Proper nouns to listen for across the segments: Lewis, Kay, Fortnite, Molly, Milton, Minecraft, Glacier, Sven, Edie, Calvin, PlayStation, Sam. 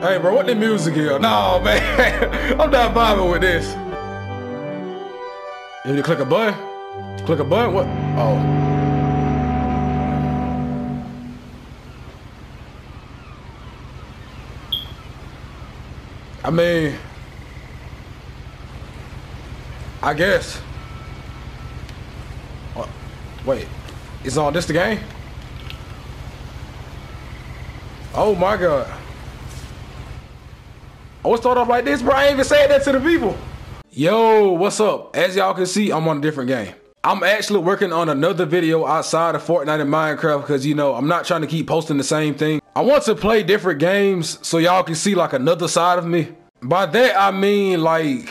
Hey, bro, what the music is? No, man. I'm not vibing with this. You need to click a button? Click a button? What? Oh. I mean, I guess. Wait, is all this the game? Oh my God. I would start off like this, bro. I ain't even saying that to the people. Yo, what's up? As y'all can see, I'm on a different game. I'm actually working on another video outside of Fortnite and Minecraft because, you know, I'm not trying to keep posting the same thing. I want to play different games so y'all can see like another side of me. By that, I mean like,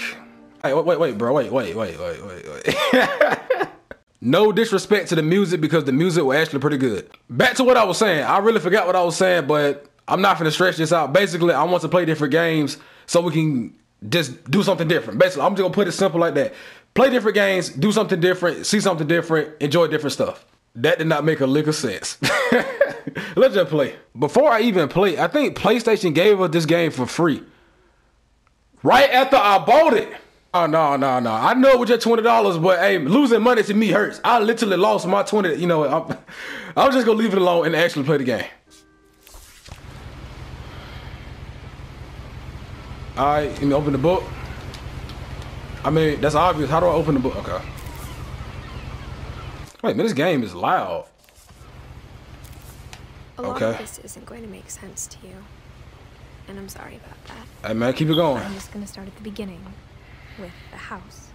hey, wait, bro. No disrespect to the music because the music was actually pretty good. Back to what I was saying. I really forgot what I was saying, but I'm not gonna stretch this out. Basically, I want to play different games so we can just do something different. Basically, I'm just gonna put it simple like that. Play different games, do something different, see something different, enjoy different stuff. That did not make a lick of sense. Let's just play. Before I even play, I think PlayStation gave us this game for free. Right after I bought it. Oh, no. I know it was just $20, but hey, losing money to me hurts. I literally lost my 20, you know, I'm just gonna leave it alone and actually play the game. All right, let me open the book. I mean, that's obvious. How do I open the book? Okay. Wait, man, this game is loud. A lot of this isn't going to make sense to you, and I'm sorry about that. Hey, man, keep it going. I'm just gonna start at the beginning with the house.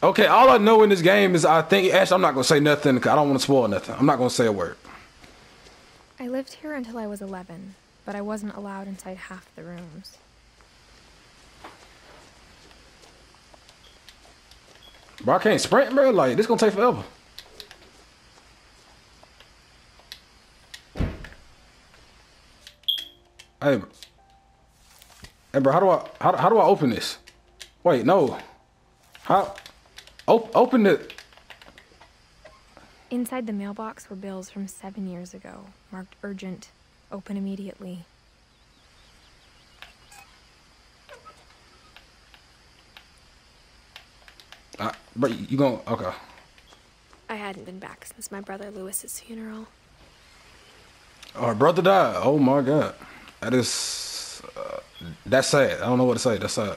Okay, all I know in this game is I think. Actually, I'm not gonna say nothing because I don't want to spoil nothing. I'm not gonna say a word. I lived here until I was 11, but I wasn't allowed inside half the rooms. Bro, I can't sprint, bro. Like, this gonna take forever. Hey, bro. Hey, bro, how do I open this? Wait, no. How? Open the... Inside the mailbox were bills from 7 years ago, marked urgent, open immediately. But you gonna, okay. I hadn't been back since my brother Lewis's funeral. Our brother died. Oh my God. That is, that's sad. I don't know what to say. That's sad.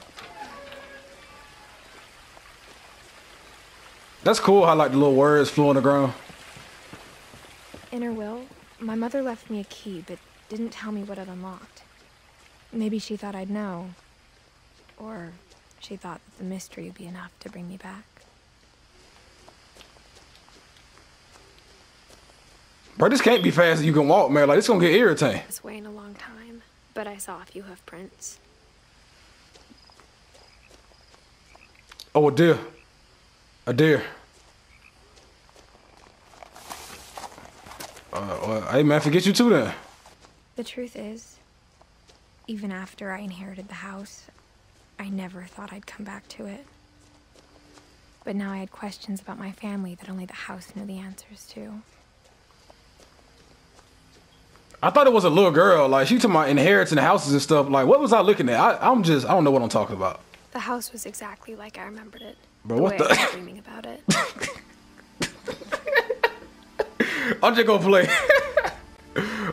That's cool how like the little words flew on the ground. In her will, my mother left me a key, but didn't tell me what it unlocked. Maybe she thought I'd know, or she thought that the mystery would be enough to bring me back. Bro, this can't be fast as you can walk, man. Like, it's gonna get irritating. I was waiting a long time, but I saw a few hoof prints. Oh, a deer. A deer. Hey, man, forget you too, then. The truth is, even after I inherited the house, I never thought I'd come back to it. But now I had questions about my family that only the house knew the answers to. I thought it was a little girl. Like, she took my inheritance and houses and stuff. Like, what was I looking at? I don't know what I'm talking about. The house was exactly like I remembered it. But what the? I was dreaming about it. I'm just gonna play.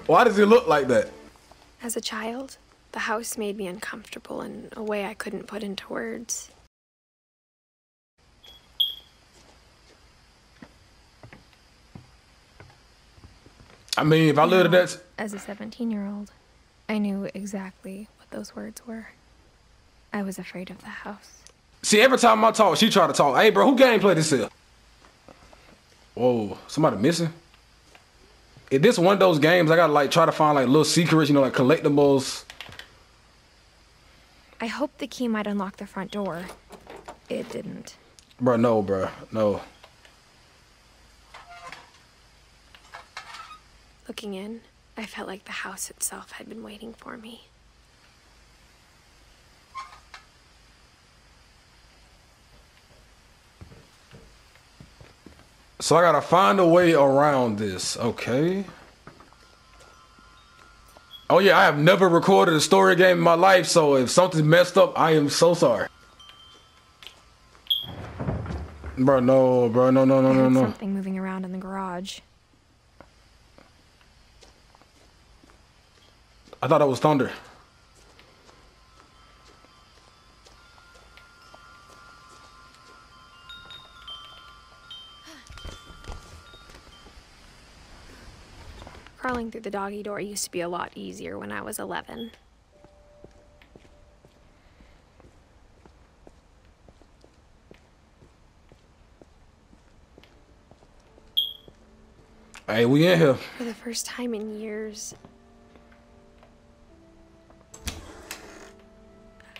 Why does it look like that? As a child, the house made me uncomfortable in a way I couldn't put into words. I mean, if I lived at that... As a 17-year-old, I knew exactly what those words were. I was afraid of the house. See, every time I talk, she tried to talk. Hey, bro, who gameplay this here? Whoa, somebody missing? If this one of those games, I gotta, like, try to find, like, little secrets, you know, like, collectibles. I hoped the key might unlock the front door. It didn't. Bro, no. Looking in, I felt like the house itself had been waiting for me. So I gotta find a way around this. Okay. Oh yeah, I have never recorded a story game in my life, so if something messed up, I am so sorry. Bro, no. Something moving around in the garage. I thought it was thunder. Crawling through the doggy door used to be a lot easier when I was 11. Hey, we in here. For the first time in years,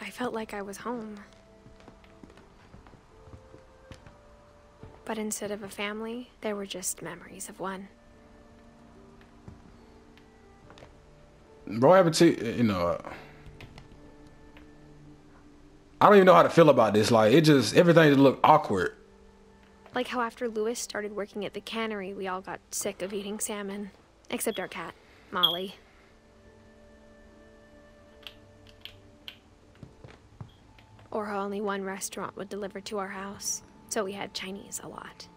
I felt like I was home. But instead of a family, there were just memories of one. Bro, I don't even know how to feel about this. Like, it just, everything just looked awkward. Like how after Lewis started working at the cannery, we all got sick of eating salmon. Except our cat, Molly. Or only one restaurant would deliver to our house, so we had Chinese a lot.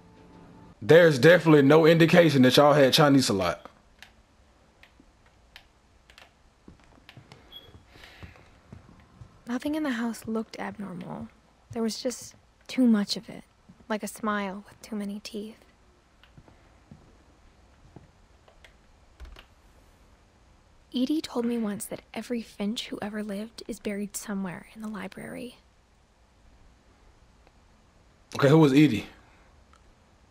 There's definitely no indication that y'all had Chinese a lot. Nothing in the house looked abnormal. There was just too much of it, like a smile with too many teeth. Edie told me once that every finch who ever lived is buried somewhere in the library. Okay, who was Edie?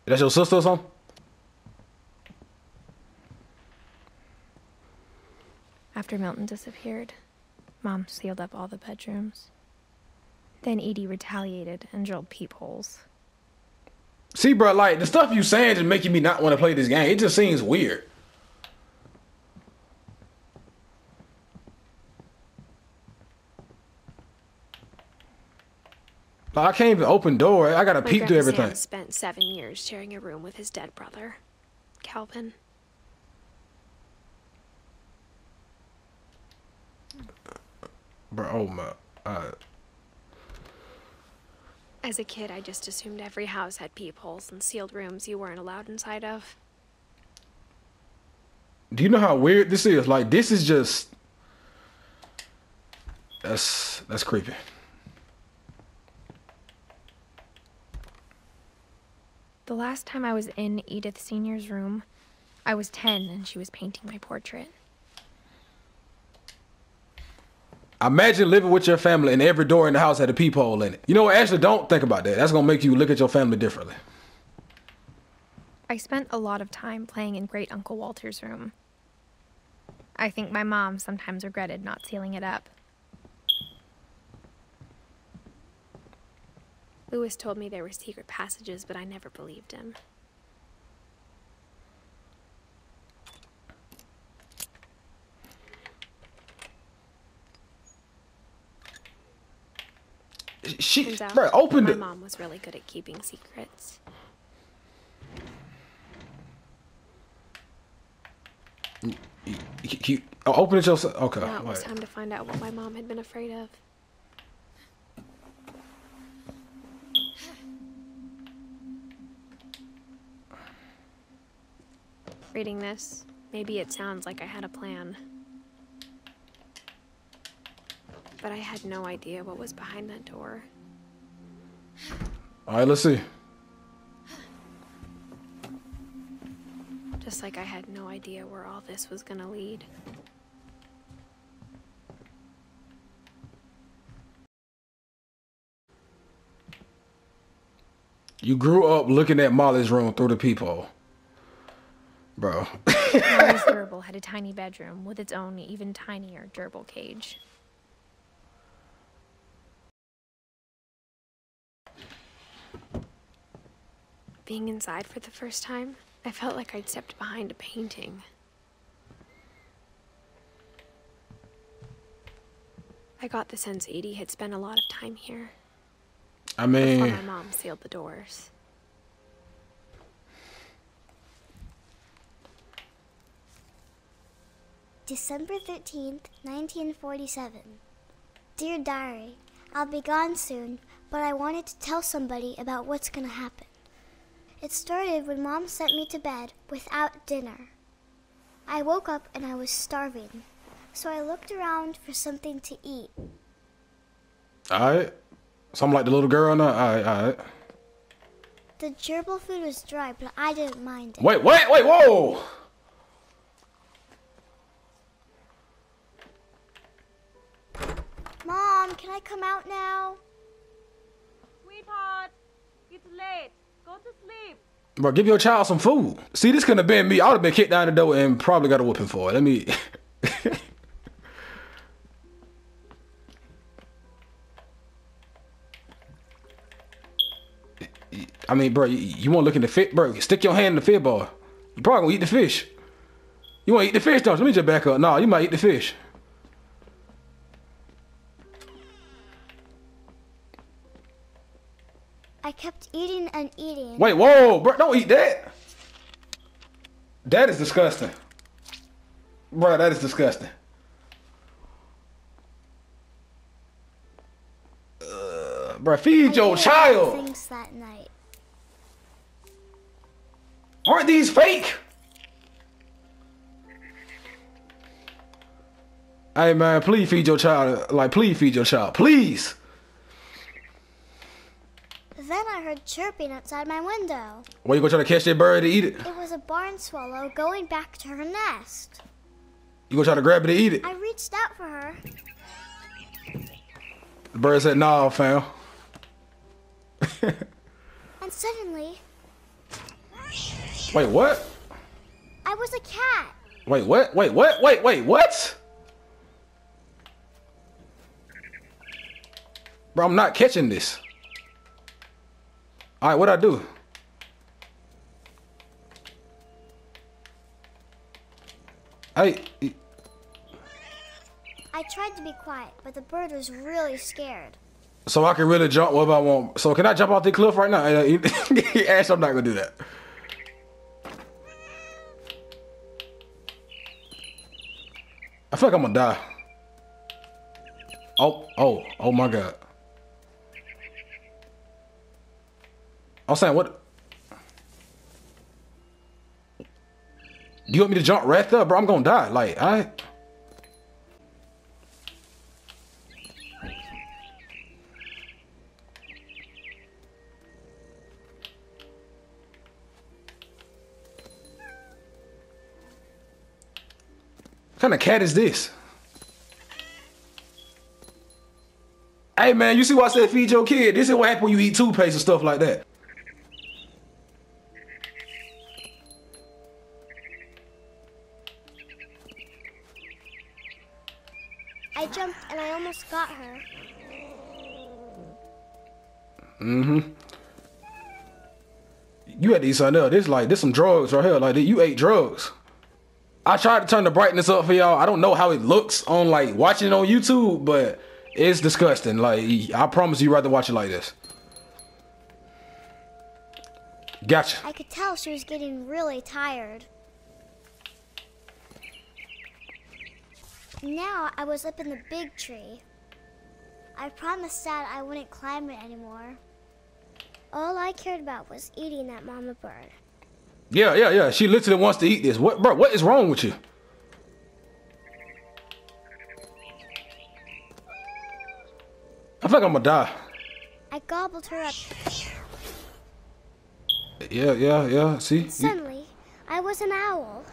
That's your sister or something? After Milton disappeared, Mom sealed up all the bedrooms. Then Edie retaliated and drilled peepholes. See, bro, like, the stuff you saying is making me not want to play this game. It just seems weird. Like, I can't even open door. I gotta peep through everything. Sam spent 7 years sharing a room with his dead brother, Calvin. Bro, oh my. As a kid, I just assumed every house had peepholes and sealed rooms you weren't allowed inside of. Do you know how weird this is? Like, this is just... That's creepy. The last time I was in Edith Senior's room, I was 10 and she was painting my portrait. Imagine living with your family and every door in the house had a peephole in it. You know what? Actually, don't think about that. That's going to make you look at your family differently. I spent a lot of time playing in Great Uncle Walter's room. I think my mom sometimes regretted not sealing it up. Lewis told me there were secret passages, but I never believed him. She, bro, opened it. My mom was really good at keeping secrets. Open it yourself. Okay. Now it was time to find out what my mom had been afraid of. Reading this, maybe it sounds like I had a plan. But I had no idea what was behind that door. All right, let's see. Just like I had no idea where all this was gonna lead. You grew up looking at Molly's room through the peephole. Bro. Molly's gerbil had a tiny bedroom with its own even tinier gerbil cage. Being inside for the first time, I felt like I'd stepped behind a painting. I got the sense Edie had spent a lot of time here. I mean... Before my mom sealed the doors. December 13th, 1947. Dear Diary, I'll be gone soon, but I wanted to tell somebody about what's going to happen. It started when Mom sent me to bed without dinner. I woke up and I was starving, so I looked around for something to eat. Alright. So I'm like the little girl now? Alright. The gerbil food was dry, but I didn't mind it. Wait, whoa! Mom, can I come out now? Sweetheart, it's late. Go to sleep. Bro, give your child some food. See, this couldn't have been me. I would have been kicked down the door and probably got a whooping for it. Let me... I mean, bro, you want to look in the fish? Bro, stick your hand in the fish bowl. You probably going to eat the fish. You want to eat the fish, don't you? Let me just back up. No, you might eat the fish. I kept eating and eating. Wait, whoa, bro, don't eat that. That is disgusting. Bro, that is disgusting. Bro, feed your child. Things that night. Aren't these fake? Hey, man, please feed your child. Like, please feed your child. Please. Then I heard chirping outside my window. Were you gonna try to catch that bird to eat it? It was a barn swallow going back to her nest. You gonna try to grab it to eat it? I reached out for her. The bird said, "Nah, fam." And suddenly, wait, what? I was a cat. Wait, what? Wait, what? Bro, I'm not catching this. All right, what'd I do? I tried to be quiet, but the bird was really scared. So I can really jump whatever I want. So can I jump off the cliff right now? Ash, I'm not gonna do that. I feel like I'm gonna die. Oh my God. I'm saying, what? You want me to jump right there, bro? I'm gonna die. Like, what kind of cat is this? Hey, man, you see why I said feed your kid? This is what happens when you eat toothpaste and stuff like that. I jumped and I almost got her. Mm-hmm. You had to eat something else. This some drugs right here. Like, you ate drugs. I tried to turn the brightness up for y'all. I don't know how it looks on, like, watching it on YouTube, but it's disgusting. Like, I promise you'd rather watch it like this. Gotcha. I could tell she was getting really tired. Now I was up in the big tree. I promised Dad I wouldn't climb it anymore. All I cared about was eating that mama bird. Yeah. She literally wants to eat this. What, bro? What is wrong with you? I feel like I'm gonna die. I gobbled her up. Yeah. See? Suddenly, I was an owl.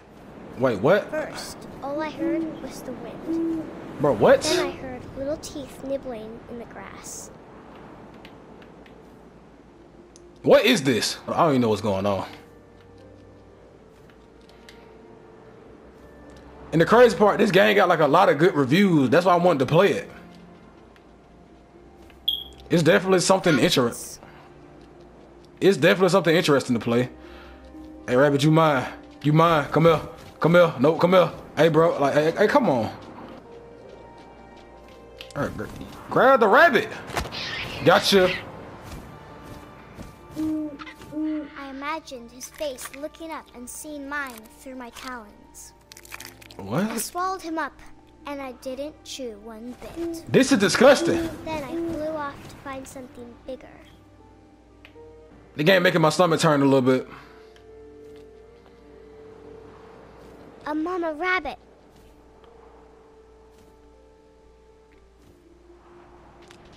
Wait, what? First, all I heard was the wind. Bro, what? Then I heard little teeth nibbling in the grass. What is this? I don't even know what's going on. And the crazy part, this game got like a lot of good reviews. That's why I wanted to play it. It's definitely something interesting. It's definitely something interesting to play. Hey, Rabbit, you mind? You mind? Come here. Come here. No, come here. Hey, bro. Like, hey, come on. All right, grab the rabbit. Gotcha. I imagined his face looking up and seeing mine through my talons. What? I swallowed him up, and I didn't chew one bit. This is disgusting. Then I flew off to find something bigger. The game making my stomach turn a little bit. A mama rabbit.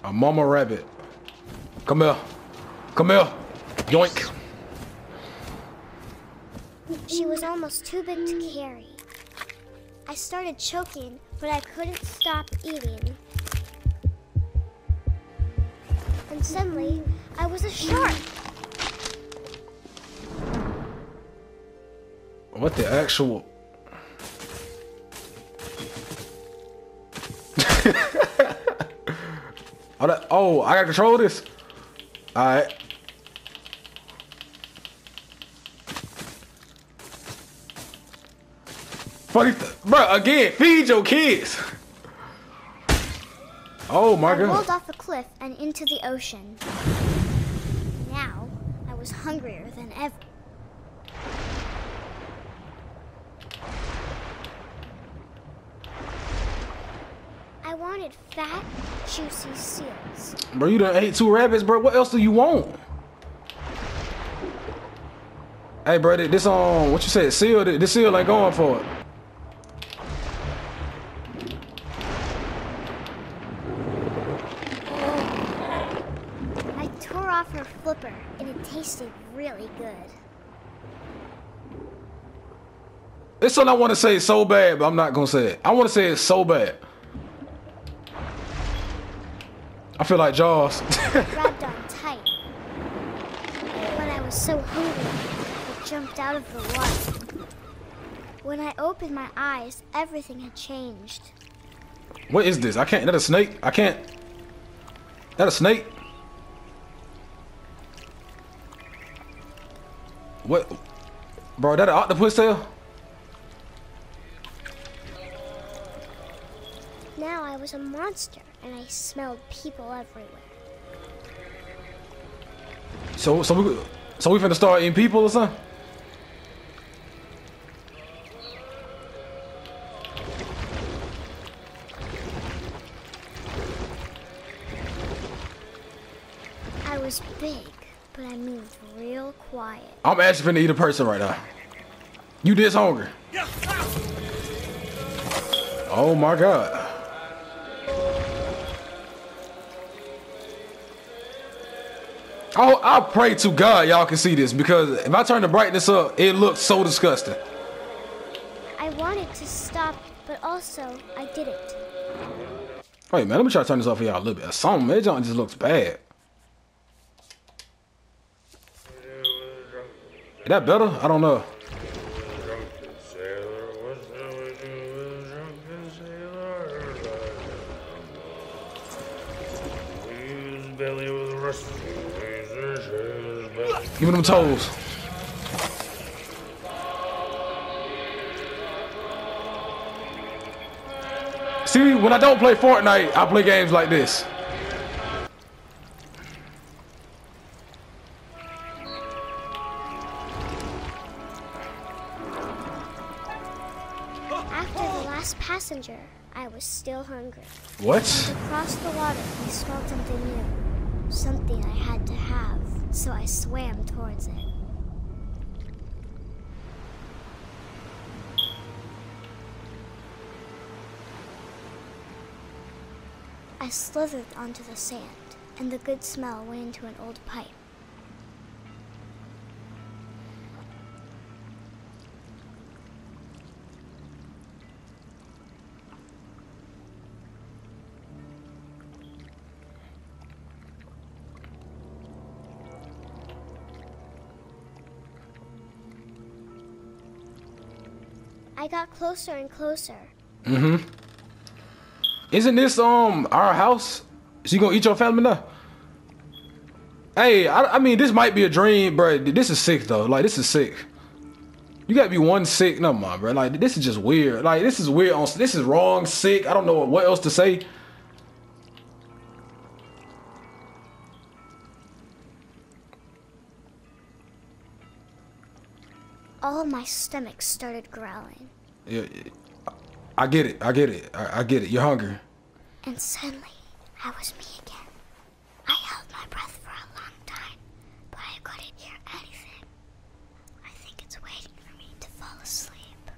A mama rabbit. Come here. Come here. Yoink. She was almost too big to carry. I started choking, but I couldn't stop eating. And suddenly, I was a shark. What the actual... Oh, I gotta control this. All right. Funny, bro. Again, feed your kids. Oh my God! I rolled off the cliff and into the ocean. Now I was hungrier than ever. I wanted fat, juicy seals. Bro, you done ate 2 rabbits, bro. What else do you want? Hey, bro, this what you said? Seal? This seal ain't going for it. I tore off her flipper, and it tasted really good. This one I want to say so bad, but I'm not gonna say it. I want to say it so bad. I feel like Jaws. I grabbed on tight. When I was so hungry, I jumped out of the water. When I opened my eyes, everything had changed. What is this? I can't. That a snake? I can't. That a snake? What? Bro, that an octopus tail? Now I was a monster. And I smelled people everywhere. So we finna start eating people or something? I was big, but I moved real quiet. I'm actually finna eat a person right now. You this hungry? Oh my God. Oh, I pray to God y'all can see this, because if I turn the brightness up, it looks so disgusting. I wanted to stop, but also I didn't. Wait, man, let me try to turn this off for y'all a little bit. Some man, John just looks bad. Is that better? I don't know. Give me them toes. See, when I don't play Fortnite, I play games like this. After the last passenger, I was still hungry. What? Across the water, I smelled something new. Something I had to have. So I swam towards it. I slithered onto the sand, and the good smell went into an old pipe. I got closer and closer. Mm-hmm. Isn't this our house? Is you gonna eat your family now? Hey, I mean, this might be a dream, bro. This is sick though. Like, this is sick. You gotta be one sick. No, man, bro. Like, this is just weird. Like, this is weird. This is wrong. Sick. I don't know what else to say. All my stomach started growling. Yeah, I get it. I get it. I get it. You're hungry. And suddenly, I was me again. I held my breath for a long time, but I couldn't hear anything. I think it's waiting for me to fall asleep.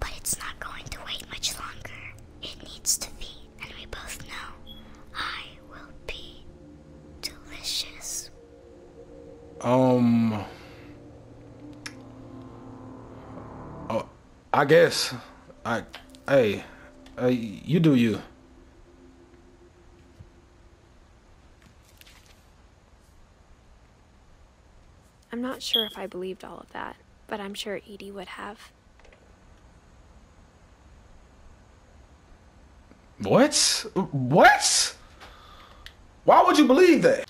But it's not going to wait much longer. It needs to feed, and we both know I will be delicious. Oh, I guess. Hey, you do you. I'm not sure if I believed all of that, but I'm sure Edie would have. What? Why would you believe that?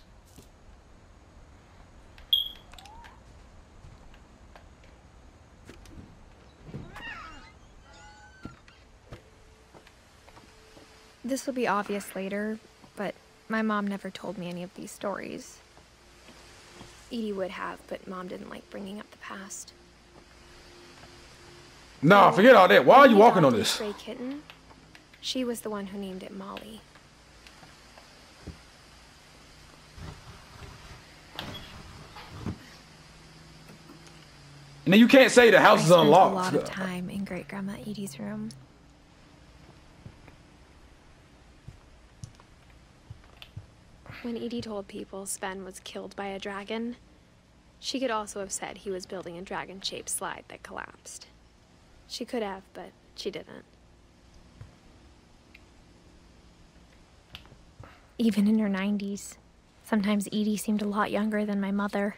This will be obvious later, but my mom never told me any of these stories. Edie would have, but Mom didn't like bringing up the past. Nah, forget all that. Why are you walking on this? Stray kitten. She was the one who named it Molly. Now you can't say the house is unlocked. I spent a lot of time in Great Grandma Edie's room. When Edie told people Sven was killed by a dragon, she could also have said he was building a dragon-shaped slide that collapsed. She could have, but she didn't. Even in her 90s, sometimes Edie seemed a lot younger than my mother.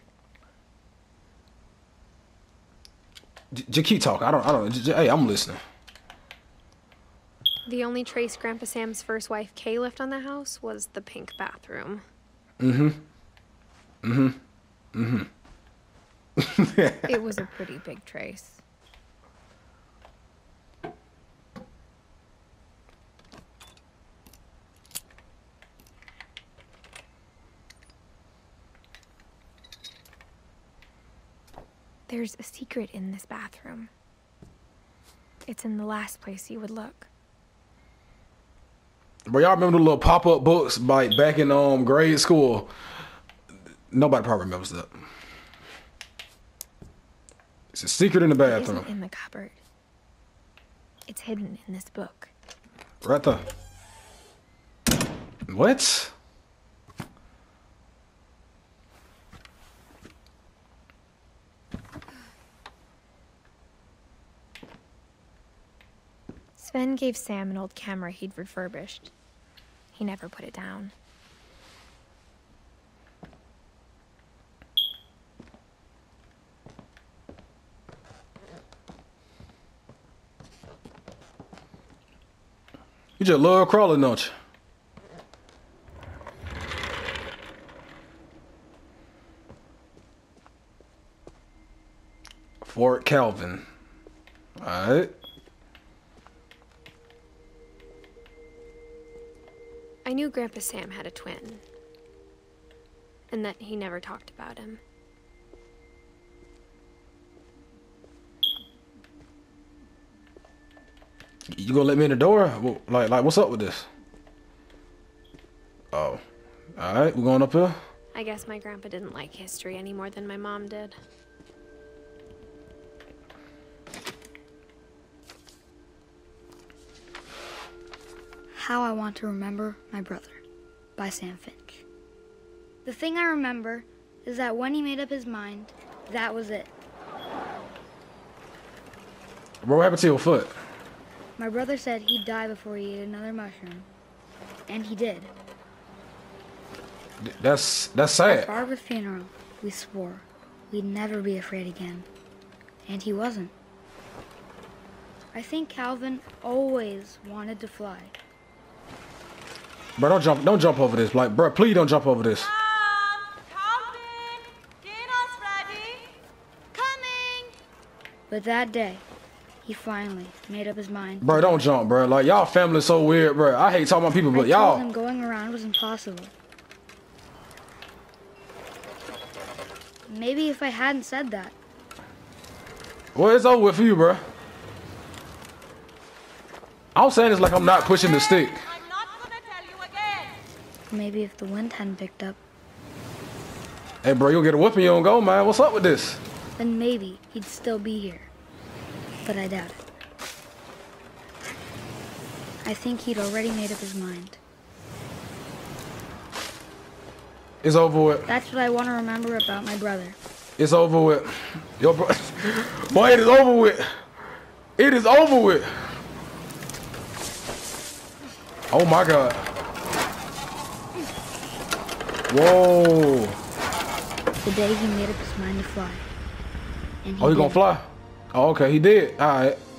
Just keep talking. Hey, I'm listening. The only trace Grandpa Sam's first wife, Kay, left on the house was the pink bathroom. It was a pretty big trace. There's a secret in this bathroom. It's in the last place you would look. But y'all remember the little pop-up books like back in grade school? Nobody probably remembers that. It's a secret in the bathroom. It isn't in the cupboard. It's hidden in this book. Right there. What? Sven gave Sam an old camera he'd refurbished. He never put it down. You just love crawling, don't you? Fort Calvin. All right. I knew Grandpa Sam had a twin, and that he never talked about him. You gonna let me in the door? Like, what's up with this? Oh, all right, we're going up here. I guess my grandpa didn't like history any more than my mom did. How I Want to Remember My Brother by Sam Finch. The thing I remember is that when he made up his mind, that was it. What happened to your foot? My brother said he'd die before he ate another mushroom, and he did. That's sad. At Barbara's funeral, we swore we'd never be afraid again, and he wasn't. I think Calvin always wanted to fly. Bro, don't jump over this. Like, bro, please don't jump over this. Calvin, dinner's ready. Coming. But that day, he finally made up his mind. Bro, don't jump, bro. Like, y'all family's so weird, bro. I hate talking about people, but y'all. I told him going around was impossible. Maybe if I hadn't said that. Well, it's over with for you, bro. I I'm saying this like I'm not pushing the stick. I'm not gonna tell you again. Maybe if the wind hadn't picked up. Hey, bro, you'll get a whooping you don't go, man. What's up with this? Then maybe he'd still be here. But I doubt it. I think he'd already made up his mind. It's over with. That's what I want to remember about my brother. It's over with. Your brother. Boy, it is over with. It is over with. Oh, my God. Whoa. The day he made up his mind to fly. And he did. Gonna fly? Oh, okay, he did. All right.